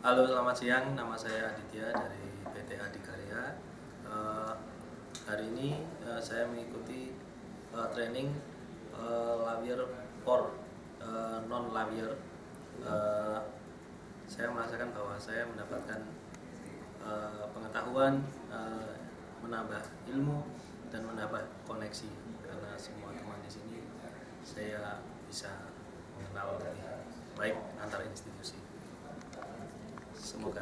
Halo, selamat siang. Nama saya Aditya dari PT Adhi Karya. Hari ini saya mengikuti training lawyer for non-lawyer. Saya merasakan bahwa saya mendapatkan pengetahuan, menambah ilmu, dan menambah koneksi. Karena semua teman di sini saya bisa mengenal lebih baik antar institusi. Semoga